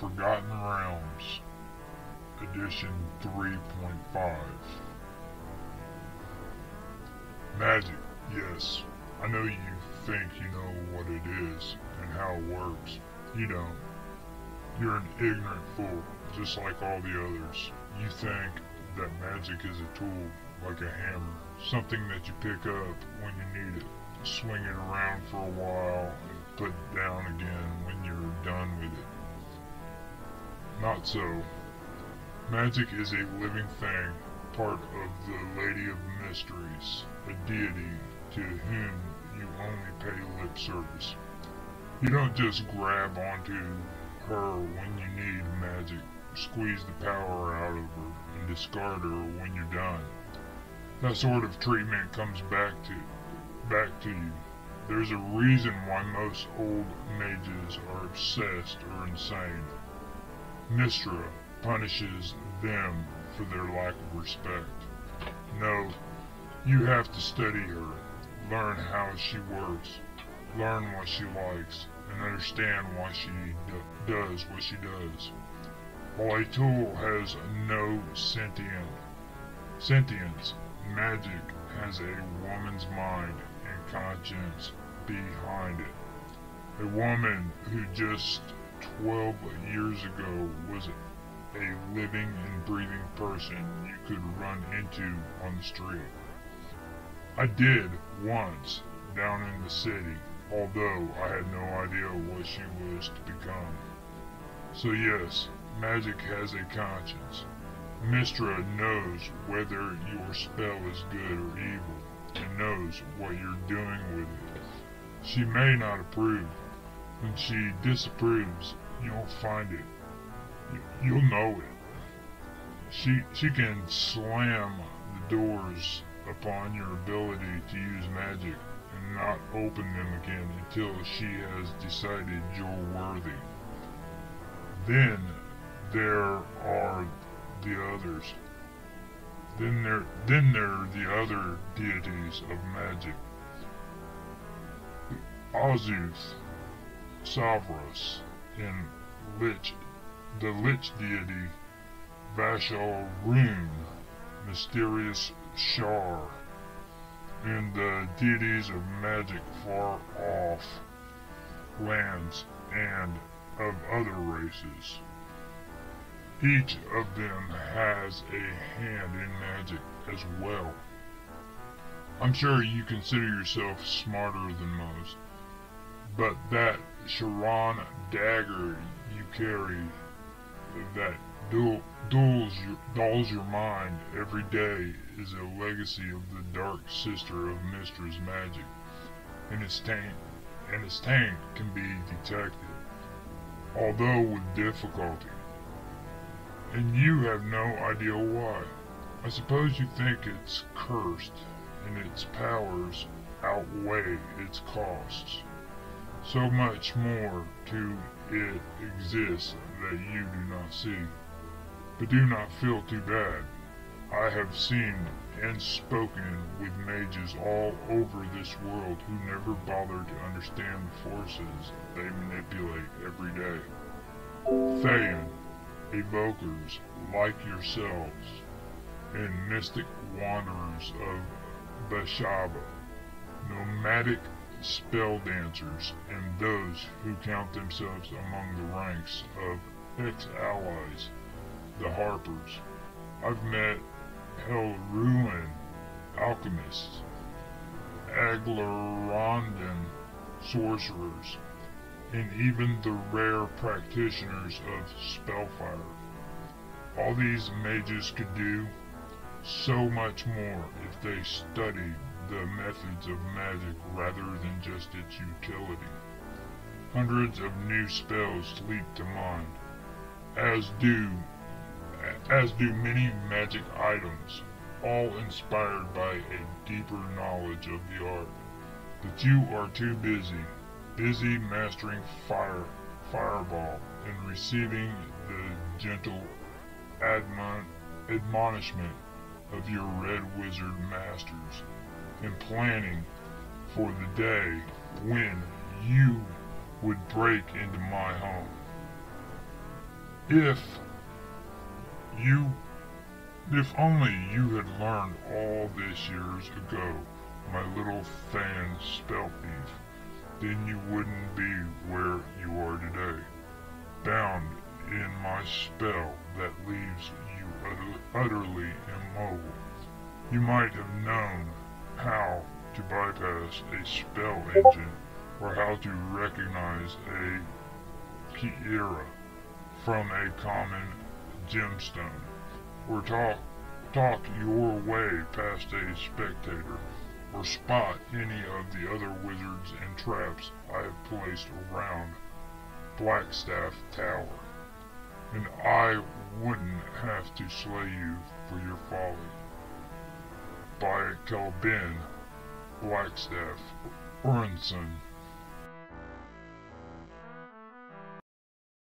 Forgotten Realms, Edition 3.5. Magic, yes. I know you think you know what it is and how it works. You don't. You're an ignorant fool, just like all the others. You think that magic is a tool, like a hammer, something that you pick up when you need it, swing it around for a while and put it down again when you're done with it. Not so. Magic is a living thing, part of the Lady of Mysteries, a deity to whom you only pay lip service. You don't just grab onto her when you need magic, squeeze the power out of her, and discard her when you're done. That sort of treatment comes back to you. There's a reason why most old mages are obsessed or insane. Mystra punishes them for their lack of respect. No, you have to study her, learn how she works, learn what she likes, and understand why she does what she does. While a tool has no sentience, magic has a woman's mind and conscience behind it. A woman who just 12 years ago was a living and breathing person you could run into on the street. I did once, down in the city, although I had no idea what she was to become. So yes, magic has a conscience. Mystra knows whether your spell is good or evil, and knows what you're doing with it. She may not approve. When she disapproves, you'll find it. You'll know it. She can slam the doors upon your ability to use magic, and not open them again until she has decided you're worthy. Then there are the others. Then there are the other deities of magic. Azuth, Savras, and the Lich deity, Vashal, mysterious Shar, and the deities of magic far off lands and of other races. Each of them has a hand in magic as well. I'm sure you consider yourself smarter than most, but that Charon dagger you carry that dulls your mind every day is a legacy of the dark sister of Mistra's magic, and its taint can be detected, although with difficulty. And you have no idea why. I suppose you think it's cursed, and its powers outweigh its costs. So much more to it exists that you do not see. But do not feel too bad. I have seen and spoken with mages all over this world who never bother to understand the forces they manipulate every day. Thayan, evokers like yourselves, and mystic wanderers of Beshaba, nomadic spell dancers, and those who count themselves among the ranks of ex-allies, the Harpers. I've met Helruin, alchemists, Aglarondan, sorcerers, and even the rare practitioners of Spellfire. All these mages could do so much more if they studied the methods of magic rather than just its utility. Hundreds of new spells leap to mind, as do many magic items, all inspired by a deeper knowledge of the art. But you are too busy mastering fireball and receiving the gentle admonishment of your red wizard masters, and planning for the day when you would break into my home. If only you had learned all this years ago, my little fan spell thief, then you wouldn't be where you are today, bound in my spell that leaves you utterly immobile. You might have known how to bypass a spell engine, or how to recognize a Piera from a common gemstone, or talk your way past a spectator, or spot any of the other wizards and traps I have placed around Blackstaff Tower, and I wouldn't have to slay you for your folly. By Kelbin, Blackstaff, Orenson,